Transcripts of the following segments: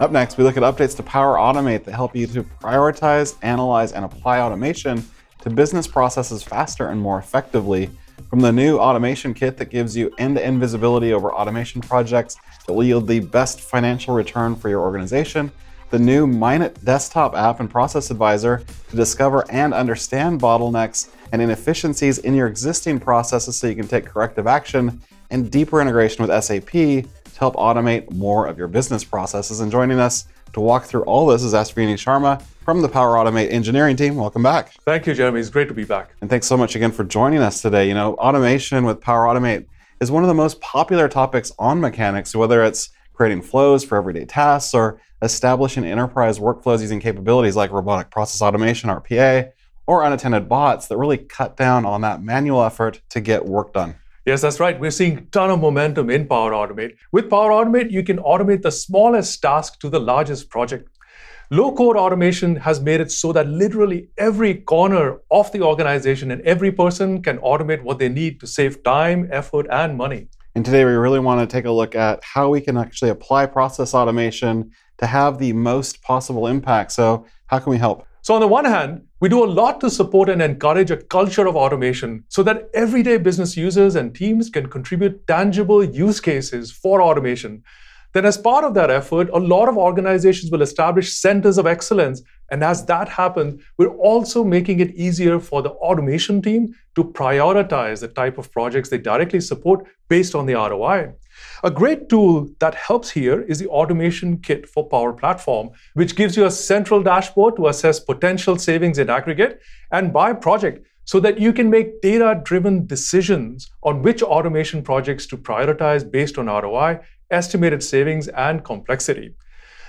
Up next, we look at updates to Power Automate that help you to prioritize, analyze, and apply automation to business processes faster and more effectively. From the new Automation Kit that gives you end-to-end visibility over automation projects that will yield the best financial return for your organization, the new Minit desktop app and Process Advisor to discover and understand bottlenecks and inefficiencies in your existing processes so you can take corrective action, and deeper integration with SAP to help automate more of your business processes. And joining us to walk through all this is Ashvini Sharma from the Power Automate engineering team. Welcome back. Thank you, Jeremy. It's great to be back. And thanks so much again for joining us today. You know, automation with Power Automate is one of the most popular topics on Mechanics, whether it's creating flows for everyday tasks or establishing enterprise workflows using capabilities like robotic process automation, RPA, or unattended bots that really cut down on that manual effort to get work done. Yes, that's right. We're seeing a ton of momentum in Power Automate. With Power Automate, you can automate the smallest task to the largest project. Low-code automation has made it so that literally every corner of the organization and every person can automate what they need to save time, effort, and money. And today, we really want to take a look at how we can actually apply process automation to have the most possible impact. So how can we help? So on the one hand, we do a lot to support and encourage a culture of automation so that everyday business users and teams can contribute tangible use cases for automation. Then as part of that effort, a lot of organizations will establish centers of excellence. And as that happens, we're also making it easier for the automation team to prioritize the type of projects they directly support based on the ROI. A great tool that helps here is the Automation Kit for Power Platform, which gives you a central dashboard to assess potential savings in aggregate and by project, so that you can make data-driven decisions on which automation projects to prioritize based on ROI, estimated savings, and complexity.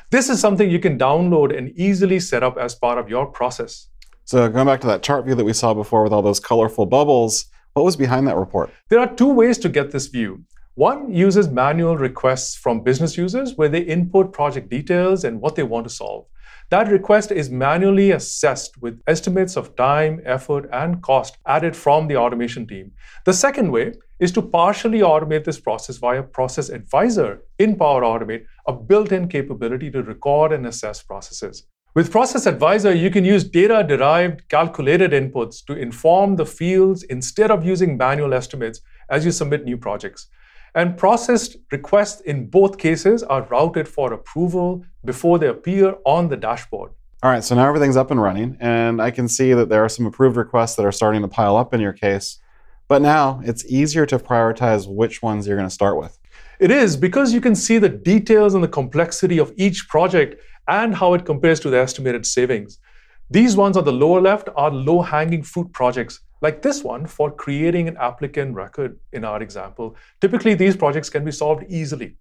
This is something you can download and easily set up as part of your process. So going back to that chart view that we saw before with all those colorful bubbles, what was behind that report? There are two ways to get this view. One uses manual requests from business users where they input project details and what they want to solve. That request is manually assessed with estimates of time, effort, and cost added from the automation team. The second way is to partially automate this process via Process Advisor in Power Automate, a built-in capability to record and assess processes. With Process Advisor, you can use data-derived, calculated inputs to inform the fields instead of using manual estimates as you submit new projects. And processed requests in both cases are routed for approval before they appear on the dashboard. All right, so now everything's up and running, and I can see that there are some approved requests that are starting to pile up in your case. But now it's easier to prioritize which ones you're going to start with. It is, because you can see the details and the complexity of each project and how it compares to the estimated savings. These ones on the lower left are low-hanging fruit projects, like this one for creating an applicant record in our example. Typically, these projects can be solved easily.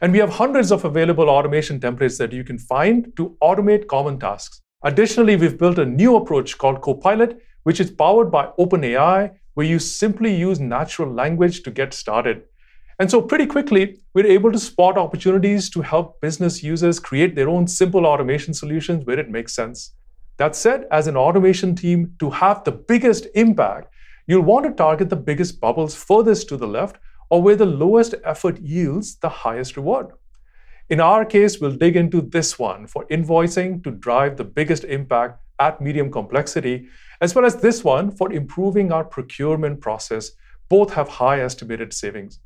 And we have hundreds of available automation templates that you can find to automate common tasks. Additionally, we've built a new approach called Copilot, which is powered by OpenAI, where you simply use natural language to get started. And so pretty quickly, we're able to spot opportunities to help business users create their own simple automation solutions where it makes sense. That said, as an automation team, to have the biggest impact, you'll want to target the biggest bubbles furthest to the left or where the lowest effort yields the highest reward. In our case, we'll dig into this one for invoicing to drive the biggest impact at medium complexity, as well as this one for improving our procurement process. Both have high estimated savings.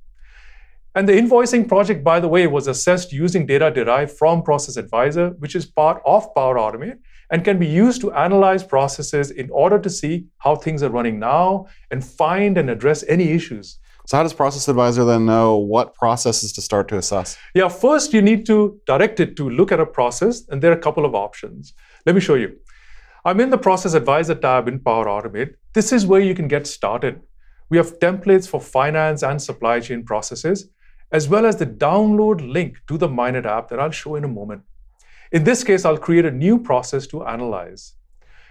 And the invoicing project, by the way, was assessed using data derived from Process Advisor, which is part of Power Automate, and can be used to analyze processes in order to see how things are running now and find and address any issues. So how does Process Advisor then know what processes to start to assess? Yeah, first you need to direct it to look at a process, and there are a couple of options. Let me show you. I'm in the Process Advisor tab in Power Automate. This is where you can get started. We have templates for finance and supply chain processes, as well as the download link to the Minit app that I'll show in a moment. In this case, I'll create a new process to analyze.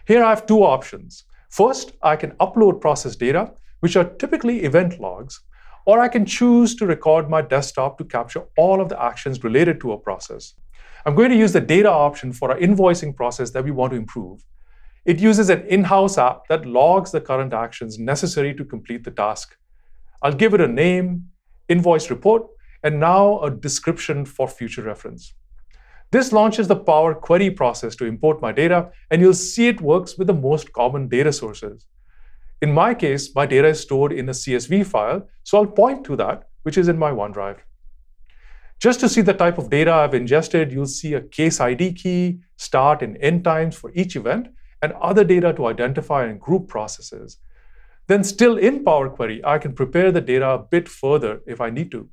Here I have two options. First, I can upload process data, which are typically event logs, or I can choose to record my desktop to capture all of the actions related to a process. I'm going to use the data option for our invoicing process that we want to improve. It uses an in-house app that logs the current actions necessary to complete the task. I'll give it a name, invoice report, and now a description for future reference. This launches the Power Query process to import my data, and you'll see it works with the most common data sources. In my case, my data is stored in a CSV file, so I'll point to that, which is in my OneDrive. Just to see the type of data I've ingested, you'll see a case ID key, start and end times for each event, and other data to identify and group processes. Then still in Power Query, I can prepare the data a bit further if I need to.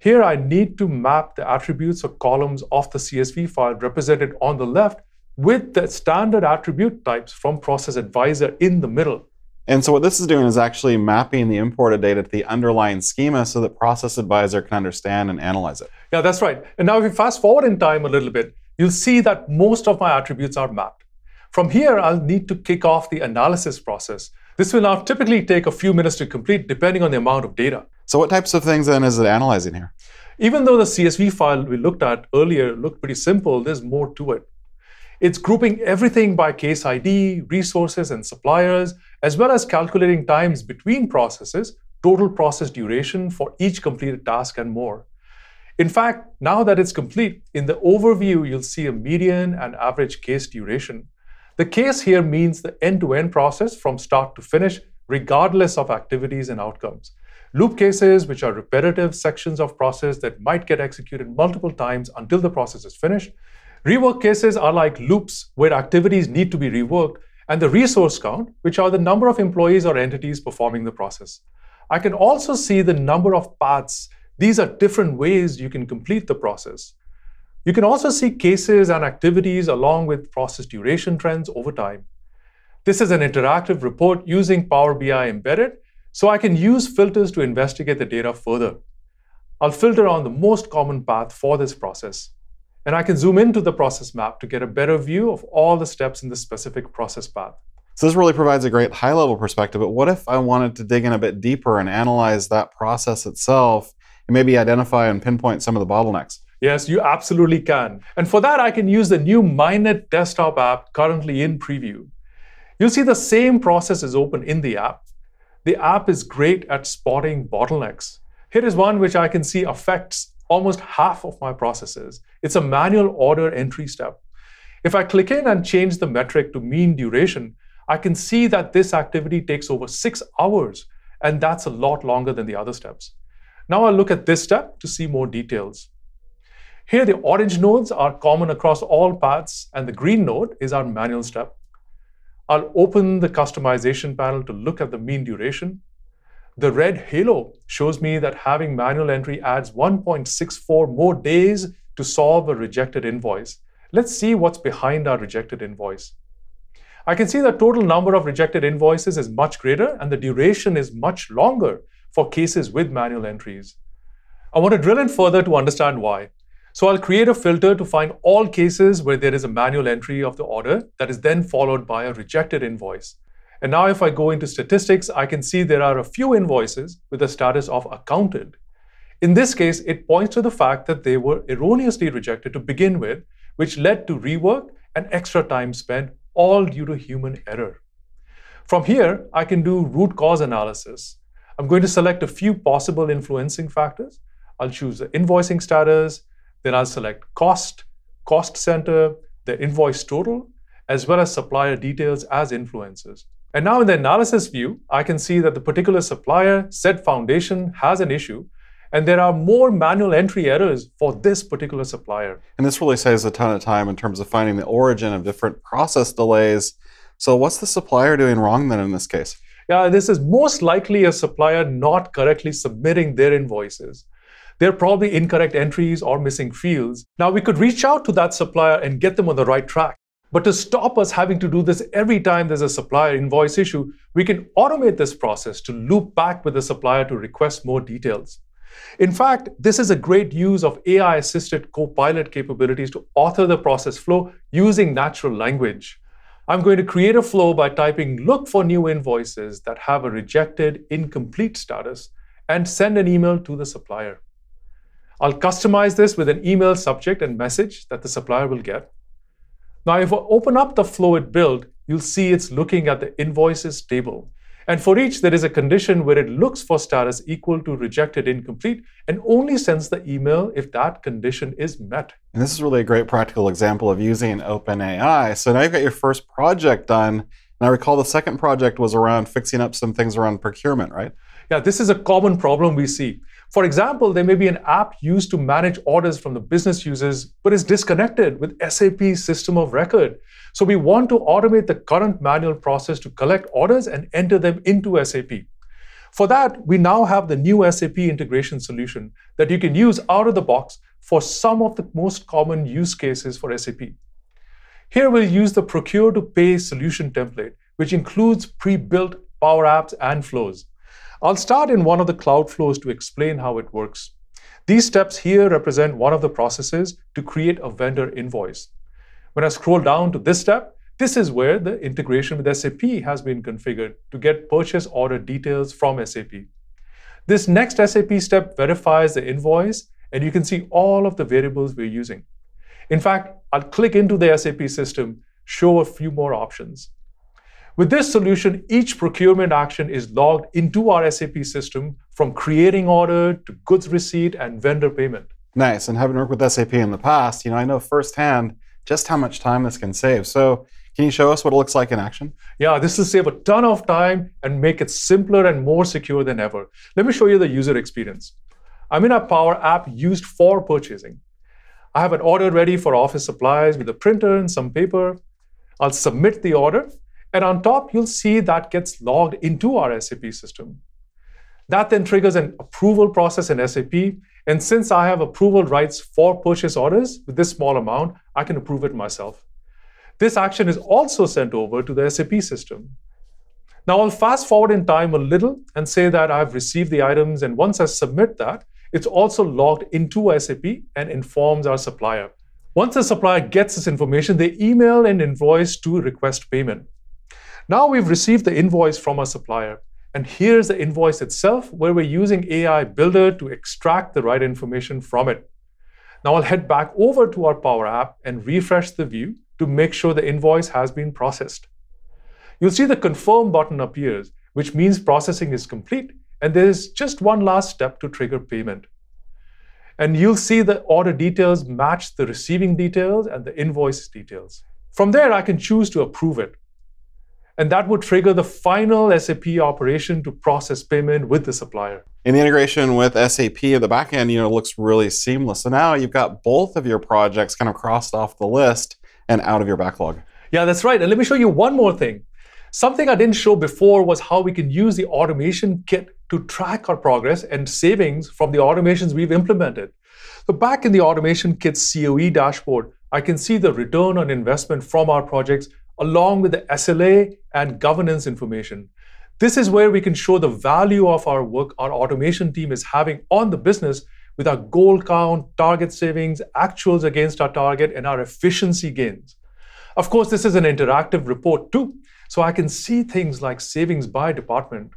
Here, I need to map the attributes or columns of the CSV file represented on the left with the standard attribute types from Process Advisor in the middle. And so what this is doing is actually mapping the imported data to the underlying schema so that Process Advisor can understand and analyze it. Yeah, that's right. And now if you fast forward in time a little bit, you'll see that most of my attributes are mapped. From here, I'll need to kick off the analysis process. This will now typically take a few minutes to complete, depending on the amount of data. So what types of things then is it analyzing here? Even though the CSV file we looked at earlier looked pretty simple, there's more to it. It's grouping everything by case ID, resources, and suppliers, as well as calculating times between processes, total process duration for each completed task, and more. In fact, now that it's complete, in the overview, you'll see a median and average case duration. The case here means the end-to-end process from start to finish, regardless of activities and outcomes. Loop cases, which are repetitive sections of process that might get executed multiple times until the process is finished. Rework cases are like loops where activities need to be reworked, and the resource count, which are the number of employees or entities performing the process. I can also see the number of paths. These are different ways you can complete the process. You can also see cases and activities along with process duration trends over time. This is an interactive report using Power BI embedded, so I can use filters to investigate the data further. I'll filter on the most common path for this process. And I can zoom into the process map to get a better view of all the steps in the specific process path. So this really provides a great high-level perspective, but what if I wanted to dig in a bit deeper and analyze that process itself and maybe identify and pinpoint some of the bottlenecks? Yes, you absolutely can. And for that, I can use the new Minit desktop app currently in preview. You'll see the same process is open in the app. The app is great at spotting bottlenecks. Here is one which I can see affects almost half of my processes. It's a manual order entry step. If I click in and change the metric to mean duration, I can see that this activity takes over 6 hours, and that's a lot longer than the other steps. Now I'll look at this step to see more details. Here, the orange nodes are common across all paths, and the green node is our manual step. I'll open the customization panel to look at the mean duration. The red halo shows me that having manual entry adds 1.64 more days to solve a rejected invoice. Let's see what's behind our rejected invoice. I can see the total number of rejected invoices is much greater, and the duration is much longer for cases with manual entries. I want to drill in further to understand why. So I'll create a filter to find all cases where there is a manual entry of the order that is then followed by a rejected invoice. And now if I go into statistics, I can see there are a few invoices with the status of accounted. In this case, it points to the fact that they were erroneously rejected to begin with, which led to rework and extra time spent, all due to human error. From here, I can do root cause analysis. I'm going to select a few possible influencing factors. I'll choose the invoicing status, then I'll select cost, cost center, the invoice total, as well as supplier details as influences. And now in the analysis view, I can see that the particular supplier, Set Foundation, has an issue, and there are more manual entry errors for this particular supplier. And this really saves a ton of time in terms of finding the origin of different process delays. So what's the supplier doing wrong then in this case? Yeah, this is most likely a supplier not correctly submitting their invoices. They're probably incorrect entries or missing fields. Now we could reach out to that supplier and get them on the right track. But to stop us having to do this every time there's a supplier invoice issue, we can automate this process to loop back with the supplier to request more details. In fact, this is a great use of AI-assisted Copilot capabilities to author the process flow using natural language. I'm going to create a flow by typing "look for new invoices that have a rejected incomplete status" and send an email to the supplier. I'll customize this with an email subject and message that the supplier will get. Now, if I open up the flow it built, you'll see it's looking at the invoices table. And for each, there is a condition where it looks for star as equal to rejected incomplete and only sends the email if that condition is met. And this is really a great practical example of using OpenAI. So now you've got your first project done. And I recall the second project was around fixing up some things around procurement, right? Yeah, this is a common problem we see. For example, there may be an app used to manage orders from the business users, but is disconnected with SAP's system of record. So we want to automate the current manual process to collect orders and enter them into SAP. For that, we now have the new SAP integration solution that you can use out of the box for some of the most common use cases for SAP. Here we'll use the Procure to Pay solution template, which includes pre-built Power Apps and flows. I'll start in one of the cloud flows to explain how it works. These steps here represent one of the processes to create a vendor invoice. When I scroll down to this step, this is where the integration with SAP has been configured to get purchase order details from SAP. This next SAP step verifies the invoice, and you can see all of the variables we're using. In fact, I'll click into the SAP system, show a few more options. With this solution, each procurement action is logged into our SAP system, from creating order to goods receipt and vendor payment. Nice. And having worked with SAP in the past, I know firsthand just how much time this can save. So can you show us what it looks like in action? Yeah, this will save a ton of time and make it simpler and more secure than ever. Let me show you the user experience. I'm in a Power App used for purchasing. I have an order ready for office supplies with a printer and some paper. I'll submit the order. And on top, you'll see that gets logged into our SAP system. That then triggers an approval process in SAP. And since I have approval rights for purchase orders with this small amount, I can approve it myself. This action is also sent over to the SAP system. Now I'll fast forward in time a little and say that I've received the items. And once I submit that, it's also logged into SAP and informs our supplier. Once the supplier gets this information, they email an invoice to request payment. Now we've received the invoice from our supplier. And here's the invoice itself, where we're using AI Builder to extract the right information from it. Now I'll head back over to our Power App and refresh the view to make sure the invoice has been processed. You'll see the Confirm button appears, which means processing is complete, and there's just one last step to trigger payment. And you'll see the order details match the receiving details and the invoice details. From there, I can choose to approve it. And that would trigger the final SAP operation to process payment with the supplier. And the integration with SAP at the back end, looks really seamless. So now you've got both of your projects kind of crossed off the list and out of your backlog. Yeah, that's right. And let me show you one more thing. Something I didn't show before was how we can use the Automation Kit to track our progress and savings from the automations we've implemented. So back in the Automation Kit COE dashboard, I can see the return on investment from our projects along with the SLA and governance information. This is where we can show the value of our work our automation team is having on the business with our goal count, target savings, actuals against our target, and our efficiency gains. Of course, this is an interactive report too, so I can see things like savings by department.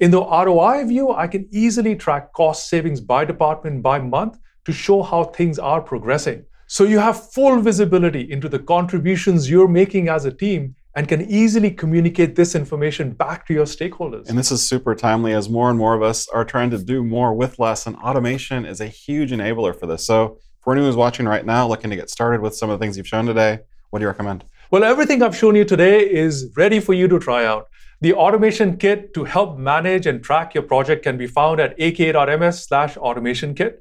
In the ROI view, I can easily track cost savings by department by month to show how things are progressing. So you have full visibility into the contributions you're making as a team and can easily communicate this information back to your stakeholders. And this is super timely as more and more of us are trying to do more with less, and automation is a huge enabler for this. So for anyone who's watching right now, looking to get started with some of the things you've shown today, what do you recommend? Well, everything I've shown you today is ready for you to try out. The Automation Kit to help manage and track your project can be found at ak.ms/automationkit.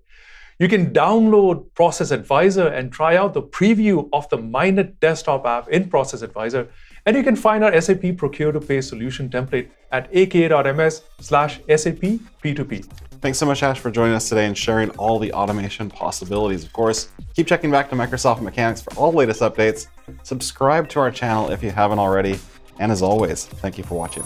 You can download Process Advisor and try out the preview of the Minit desktop app in Process Advisor. And you can find our SAP Procure to Pay solution template at ak.ms/SAP P2P. Thanks so much, Ash, for joining us today and sharing all the automation possibilities. Of course, keep checking back to Microsoft Mechanics for all the latest updates. Subscribe to our channel if you haven't already. And as always, thank you for watching.